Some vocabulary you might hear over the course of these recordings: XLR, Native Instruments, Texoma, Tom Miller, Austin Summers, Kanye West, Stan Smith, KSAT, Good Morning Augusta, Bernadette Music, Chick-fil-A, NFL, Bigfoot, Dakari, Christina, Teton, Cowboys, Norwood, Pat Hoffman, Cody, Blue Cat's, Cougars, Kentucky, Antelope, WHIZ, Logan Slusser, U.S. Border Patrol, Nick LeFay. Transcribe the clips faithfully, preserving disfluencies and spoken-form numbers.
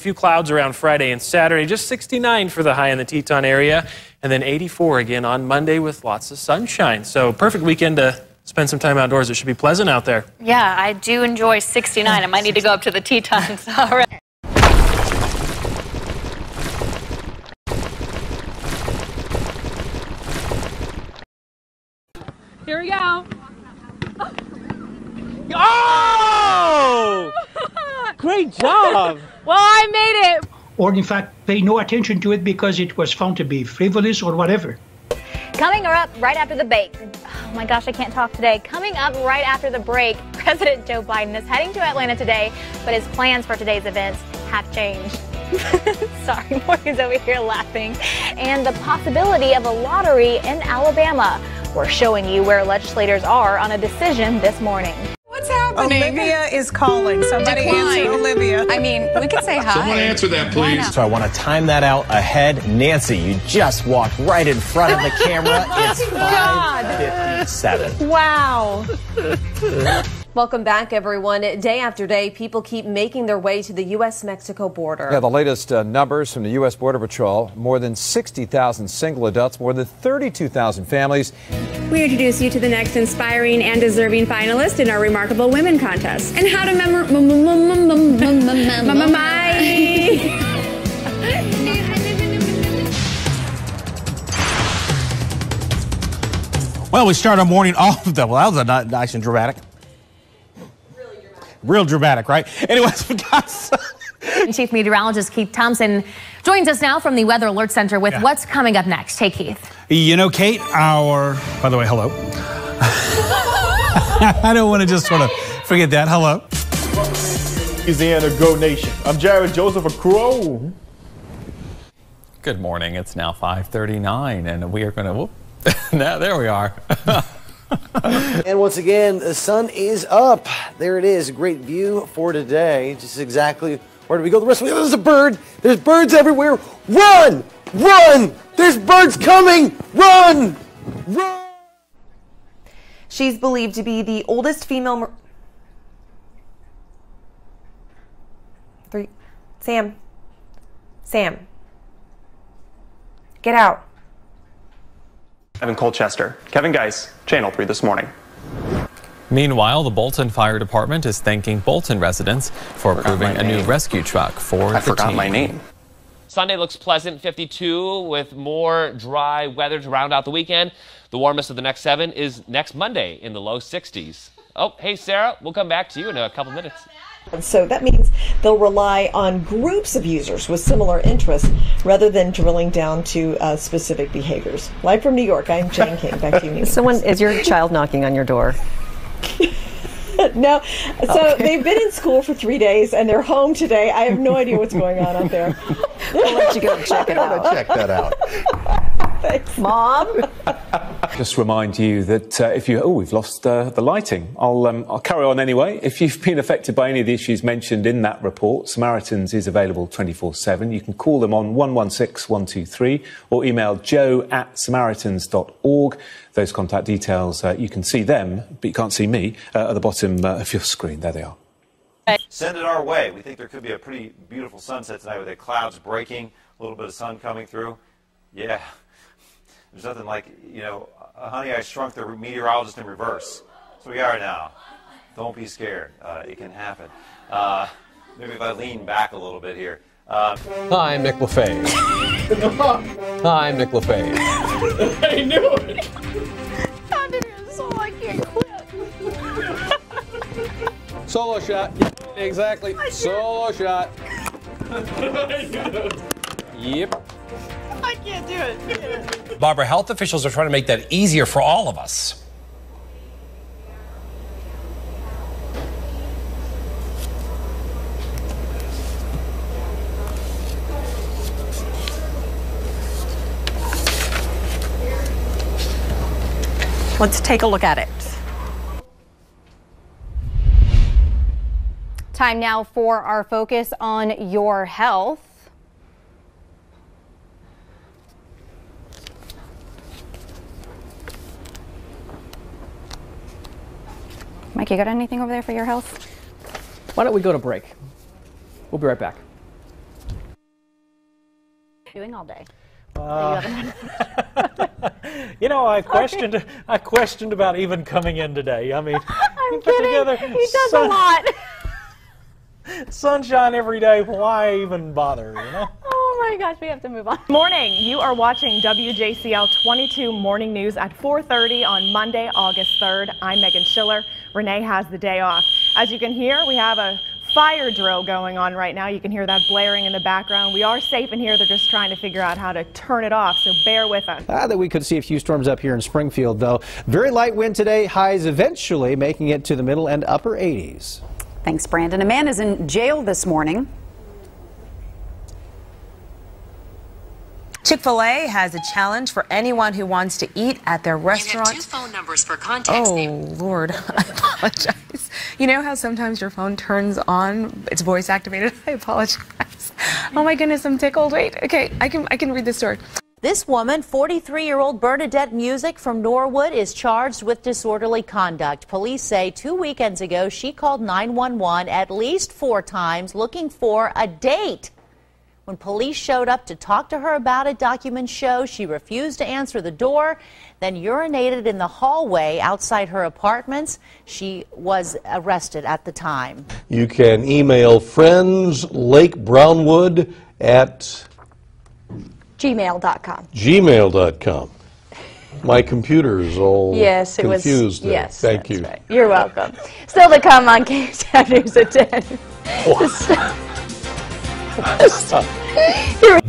few clouds around Friday and Saturday, just sixty-nine for the high in the Teton area, and then eighty-four again on Monday with lots of sunshine. So perfect weekend to spend some time outdoors. It should be pleasant out there. Yeah, I do enjoy sixty-nine. I might need to go up to the Tetons. All right. Here we go. Oh! Great job. Well, I made it. Or in fact, pay no attention to it because it was found to be frivolous or whatever. Coming up right after the break. Oh my gosh, I can't talk today. Coming up right after the break, President Joe Biden is heading to Atlanta today, but his plans for today's events have changed. Sorry, Morgan's over here laughing. And the possibility of a lottery in Alabama. We're showing you where legislators are on a decision this morning. What's happening? Olivia is calling. Somebody Decline. answer Olivia. I mean, we could say hi. Someone answer that, please. So I want to time that out ahead. Nancy, you just walked right in front of the camera. It's five fifty-seven. Wow. Welcome back, everyone. Day after day, people keep making their way to the U S Mexico border. Yeah, the latest uh, numbers from the U S Border Patrol, more than sixty thousand single adults, more than thirty-two thousand families. We introduce you to the next inspiring and deserving finalist in our Remarkable Women Contest. And how to memor... Well, we start our morning off with that. Well, that was nice and dramatic. Real dramatic, right? Anyways, for God's sake. Chief Meteorologist Keith Thompson joins us now from the Weather Alert Center with yeah. what's coming up next. Hey, Keith. You know, Kate, our... By the way, hello. I don't want to just sort of forget that. Hello. Louisiana Go Nation. I'm Jared Joseph Acro. Good morning. It's now five thirty-nine, and we are going to... Whoop. Now, there we are. And once again, the sun is up. There it is. A great view for today. Just exactly where do we go? The rest of the there's a bird. There's birds everywhere. Run! Run! There's birds coming! Run! Run! She's believed to be the oldest female. Three. Sam. Sam. Get out. Kevin Colchester, Kevin Geis, Channel three this morning. Meanwhile, the Bolton Fire Department is thanking Bolton residents for approving a new rescue truck for the team. I forgot my name. Sunday looks pleasant, fifty-two, with more dry weather to round out the weekend. The warmest of the next seven is next Monday in the low sixties. Oh, hey, Sarah, we'll come back to you in a couple minutes. And so that means they'll rely on groups of users with similar interests rather than drilling down to uh, specific behaviors. Live from New York, I'm Jane King. Back to you, New York. Someone, is your child knocking on your door? No. So okay. They've been in school for three days, and they're home today. I have no idea what's going on out there. We'll let you go and check it out. Check that out. Thanks, Mom. Just remind you that uh, if you... Oh, we've lost uh, the lighting. I'll, um, I'll carry on anyway. If you've been affected by any of the issues mentioned in that report, Samaritans is available twenty-four seven. You can call them on one one six, one two three or email joe at samaritans dot org. Those contact details, uh, you can see them, but you can't see me, uh, at the bottom uh, of your screen. There they are. Send it our way. We think there could be a pretty beautiful sunset tonight with the clouds breaking, a little bit of sun coming through. Yeah. There's nothing like, you know, honey, I shrunk the meteorologist in reverse. That's what we are now. Don't be scared. Uh, it can happen. Uh, maybe if I lean back a little bit here. Um, Hi, I'm Nick LeFay. Hi, I'm Nick LeFay. I knew it. I'm in your soul. I can't quit. Solo shot. Exactly. Solo shot. Yep. I can't do it. Barbara, health officials are trying to make that easier for all of us. Let's take a look at it. Time now for our focus on your health. Mike, you got anything over there for your health? Why don't we go to break? We'll be right back. doing all day? Uh, you know, I questioned. I questioned about even coming in today. I mean, I'm you put kidding. Together he does sun, a lot. Sunshine every day. Why even bother? You know. Oh my gosh, we have to move on. Morning. You are watching W J C L twenty-two Morning News at four thirty on Monday, August third. I'm Megan Schiller. Renee has the day off. As you can hear, we have a fire drill going on right now. You can hear that blaring in the background. We are safe in here. They're just trying to figure out how to turn it off, so bear with us. Ah, that we could see a few storms up here in Springfield, though. Very light wind today. Highs eventually making it to the middle and upper eighties. Thanks, Brandon. A man is in jail this morning. Chick-fil-A has a challenge for anyone who wants to eat at their restaurant. You have two phone numbers for contacts. Oh, Lord, I apologize. You know how sometimes your phone turns on, it's voice activated? I apologize. Oh my goodness, I'm tickled. Wait, okay, I can, I can read this story. This woman, forty-three-year-old Bernadette Music from Norwood, is charged with disorderly conduct. Police say two weekends ago she called nine one one at least four times looking for a date. When police showed up to talk to her about it, documents show she refused to answer the door, then urinated in the hallway outside her apartments. She was arrested at the time. You can email friends lake brownwood at gmail dot com. gmail dot com. My computer is all yes, it confused. Was, yes, thank you. Right. You're welcome. Still to come on K S A T News at ten.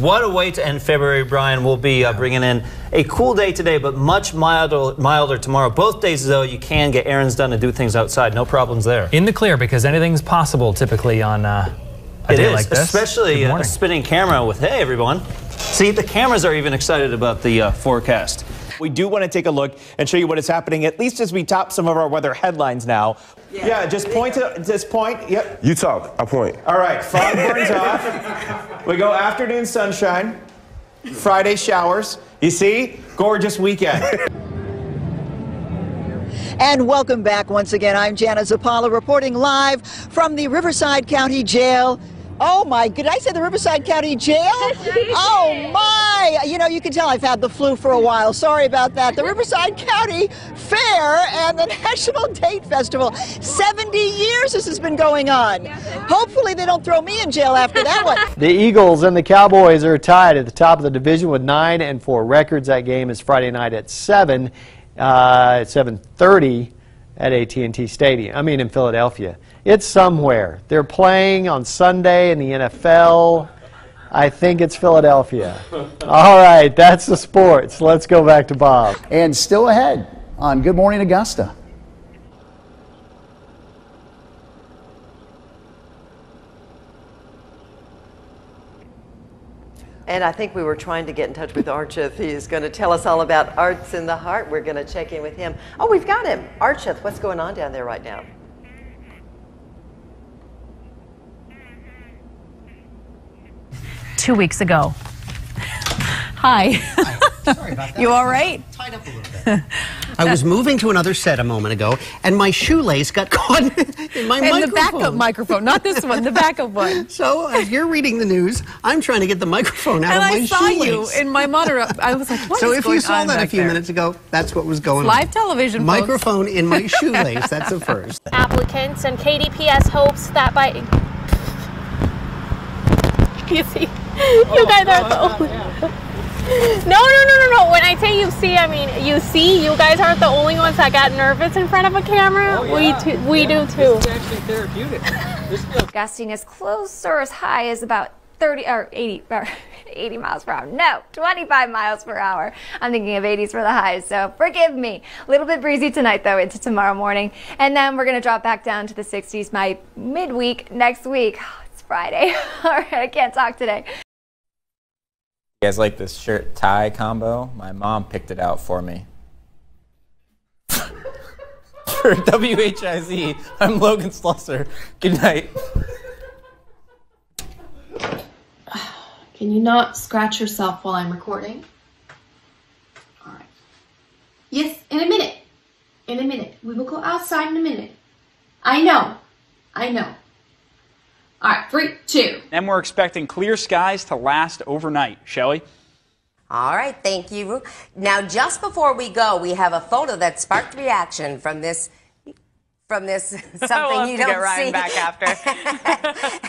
What a way to end February, Brian. We'll be uh, bringing in a cool day today, but much milder, milder tomorrow. Both days, though, you can get errands done and do things outside. No problems there. In the clear, because anything's possible typically on uh, a it day is, like this. Especially a spinning camera with, hey, everyone. See, the cameras are even excited about the uh, forecast. We do want to take a look and show you what is happening, at least as we top some of our weather headlines now. Yeah, yeah just point to this point. Yep. You talk. I'll point. All right. Fog burns off. We go afternoon sunshine, Friday showers. You see? Gorgeous weekend. And welcome back once again. I'm Jana Zapala reporting live from the Riverside County Jail. Oh my, did I say the Riverside County Jail? Oh my, you know, you can tell I've had the flu for a while. Sorry about that. The Riverside County Fair and the National Date Festival. seventy years this has been going on. Hopefully they don't throw me in jail after that one. The Eagles and the Cowboys are tied at the top of the division with nine and four records. That game is Friday night at seven, uh, at seven thirty at A T and T Stadium, I mean in Philadelphia. It's somewhere. They're playing on Sunday in the N F L. I think it's Philadelphia. All right, that's the sports. Let's go back to Bob. And still ahead on Good Morning Augusta. And I think we were trying to get in touch with Archith. He's going to tell us all about Arts in the Heart. We're going to check in with him. Oh, we've got him. Archith, what's going on down there right now? Two weeks ago. Hi. Hi. Sorry about that. You all right? Tied up a little bit. I was moving to another set a moment ago, and my shoelace got caught in my in microphone. In the backup microphone, not this one, the backup one. So as you're reading the news, I'm trying to get the microphone out and of I my shoelace. And I saw you in my monitor. I was like, what so is going on? So if you saw that a few there? minutes ago, that's what was going Live on. Live television. Microphone folks. In my shoelace. That's a first. Applicants and K D P S hopes that by you see. You oh, guys are the only yeah. No, no, no, no, no. When I say you see, I mean you see. You guys aren't the only ones that got nervous in front of a camera. Oh, yeah. We, we yeah. do too. This is actually therapeutic. This is gusting as close or as high as about thirty or eighty, or eighty miles per hour. No, twenty-five miles per hour. I'm thinking of eighties for the highs, so forgive me. A little bit breezy tonight, though, into tomorrow morning. And then we're going to drop back down to the sixties my midweek next week. Oh, it's Friday. All right, I can't talk today. You guys like this shirt tie combo? My mom picked it out for me. For W H I Z, I'm Logan Slusser. Good night. Can you not scratch yourself while I'm recording? All right. Yes, in a minute. In a minute. We will go outside in a minute. I know. I know. All right, three, two. And we're expecting clear skies to last overnight. Shelley? All right, thank you. Now, just before we go, we have a photo that sparked reaction from this from this something we'll you don't get Ryan see back after.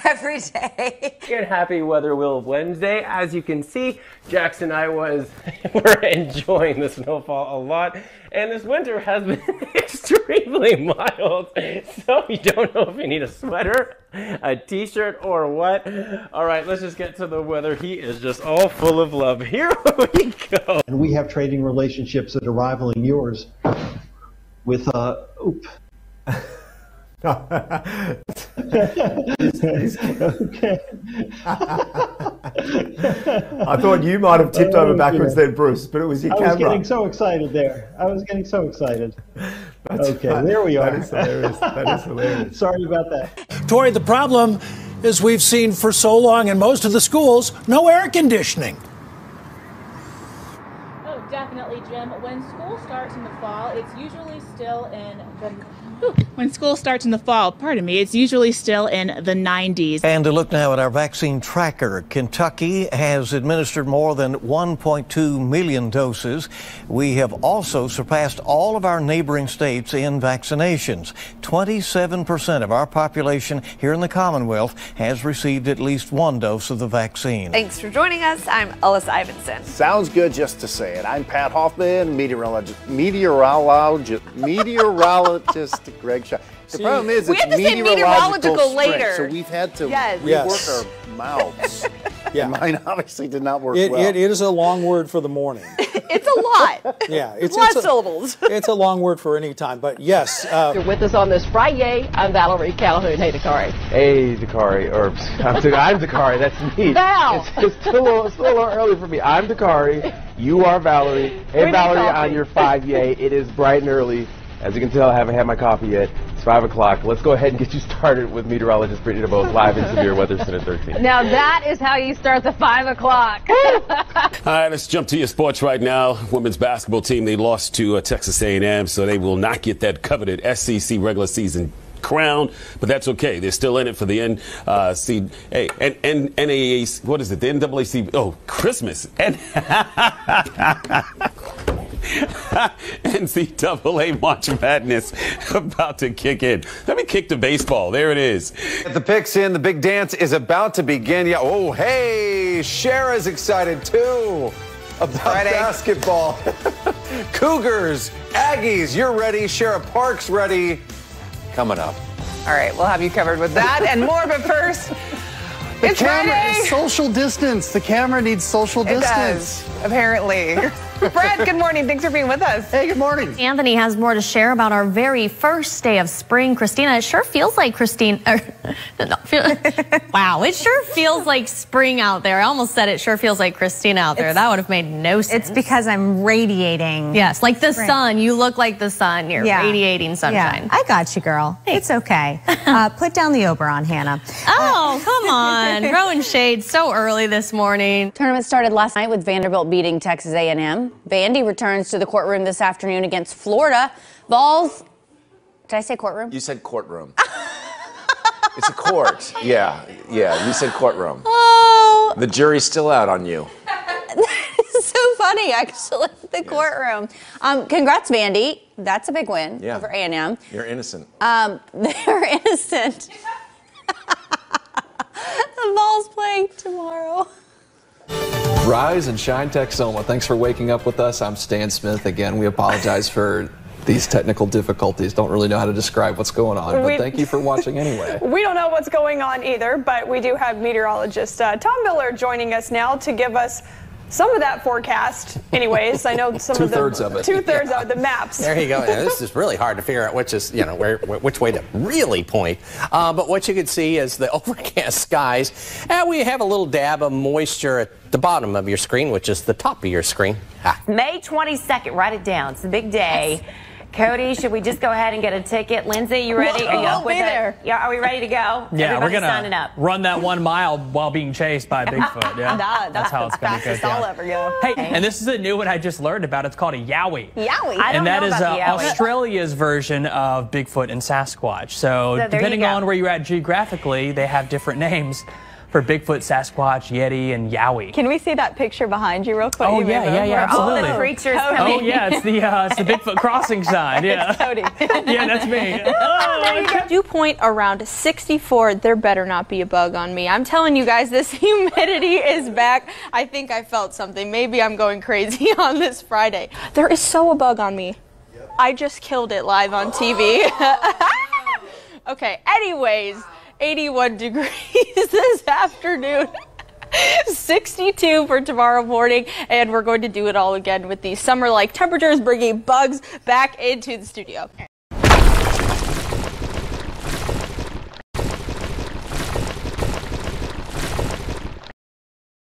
Every day. Good happy weather will Wednesday. As you can see, Jackson and I was we're enjoying the snowfall a lot, and this winter has been extremely mild, so you don't know if you need a sweater, a t-shirt, or what. All right, let's just get to the weather. He is just all full of love. Here we go. And we have trading relationships that are rivaling yours with uh oop. Okay. I thought you might have tipped over backwards yeah. then, Bruce, but it was your I camera. I was getting so excited there. I was getting so excited. That's okay, right. There we are. That is hilarious. That is hilarious. Sorry about that. Tori, the problem is we've seen for so long in most of the schools no air conditioning. Oh, definitely, Jim. When school starts in the fall, it's usually still in the When school starts in the fall, pardon me, it's usually still in the nineties. And to look now at our vaccine tracker, Kentucky has administered more than one point two million doses. We have also surpassed all of our neighboring states in vaccinations. twenty-seven percent of our population here in the Commonwealth has received at least one dose of the vaccine. Thanks for joining us. I'm Ellis Ivinson. Sounds good just to say it. I'm Pat Hoffman, meteorologist, meteorologist, meteorologist. Greg Shaw. The See, problem is, we it's have to meteorological, say meteorological later. So we've had to yes. rework yes. our mouths. Yeah. And mine obviously did not work it, well. It is a long word for the morning. It's a lot. Yeah, it's, it's a lot of syllables. It's a long word for any time, but yes. Uh, You're with us on this Friday. I'm Valerie Calhoun. Hey, Dakari. Hey, Dakari. Or I'm, I'm Dakari. That's me. Now. It's, it's still a little, still a little early for me. I'm Dakari. You are Valerie. Hey, Pretty Valerie, coffee. On your five-yay. It is bright and early. As you can tell, I haven't had my coffee yet. It's five o'clock. Let's go ahead and get you started with meteorologist Brittany DeBose live in severe weather center thirteen. Now that is how you start the five o'clock. All right, let's jump to your sports right now. Women's basketball team, they lost to uh, Texas A and M, so they will not get that coveted S E C regular season crown, but that's okay. They're still in it for the N, uh, C, hey, N, N, NAAC, what is it, the N double A C B, oh, Christmas. N N C double A March Madness about to kick in. Let me kick the baseball. There it is. Get the picks in. The big dance is about to begin. Yeah. Oh, hey, Shara's excited too about Friday. Basketball. Cougars, Aggies, you're ready. Shara Park's ready. Coming up. All right, we'll have you covered with that and more. But first, the it's camera Friday. Is social distance. The camera needs social distance. It does, apparently. Brad, good morning. Thanks for being with us. Hey, good morning. Anthony has more to share about our very first day of spring. Christina, it sure feels like Christine. Er, no, feel, wow, it sure feels like spring out there. I almost said it sure feels like Christina out there. It's, that would have made no sense. It's because I'm radiating. Yes, like the spring. Sun. You look like the sun. You're yeah. radiating sunshine. Yeah. I got you, girl. Thanks. It's okay. uh, put down the Oberon, Hannah. Oh, uh, come on. Throwing shade so early this morning. Tournament started last night with Vanderbilt beating Texas A and M. Vandy returns to the courtroom this afternoon against Florida. Vols, did I say courtroom? You said courtroom. It's a court. Yeah, yeah, you said courtroom. Oh. The jury's still out on you. It's so funny, actually, the yes. courtroom. Um, congrats, Vandy. That's a big win yeah. over A and M. You're innocent. Um, they're innocent. The Vols playing tomorrow. Rise and shine, Texoma. Thanks for waking up with us. I'm Stan Smith again. We apologize for these technical difficulties. Don't really know how to describe what's going on, we, but thank you for watching anyway. We don't know what's going on either, but we do have meteorologist uh, Tom Miller joining us now to give us some of that forecast. Anyways, I know some of the two-thirds of it. Two-thirds yeah. of the maps. There you go. Now, this is really hard to figure out which is, you know, where, which way to really point. Uh, but what you can see is the overcast skies. And we have a little dab of moisture at the bottom of your screen, which is the top of your screen. Ah. May twenty-second, write it down. It's a big day. Yes. Cody, should we just go ahead and get a ticket? Lindsay, you ready? Whoa, are you up I'll with be it? There. Yeah, are we ready to go? Yeah, everybody's we're going to run that one mile while being chased by Bigfoot. Yeah, that, that's how it's going to go. That's all ever go. Hey, and this is a new one I just learned about. It's called a Yowie. Yowie. I don't and that know is about uh, the Yowie. Australia's version of Bigfoot and Sasquatch. So, so depending on where you're at geographically, they have different names for Bigfoot, Sasquatch, Yeti, and Yowie. Can we see that picture behind you real quick? Oh, yeah, yeah, yeah, absolutely. All the creatures Cody. Coming. Oh, yeah, it's the, uh, it's the Bigfoot crossing sign. Yeah. It's Cody. Yeah, that's me. Oh. Dew point around sixty-four. There better not be a bug on me. I'm telling you guys, this humidity is back. I think I felt something. Maybe I'm going crazy on this Friday. There is so a bug on me. Yep. I just killed it live on T V. Okay, anyways. eighty-one degrees this afternoon, sixty-two for tomorrow morning, and we're going to do it all again with these summer-like temperatures, bringing bugs back into the studio.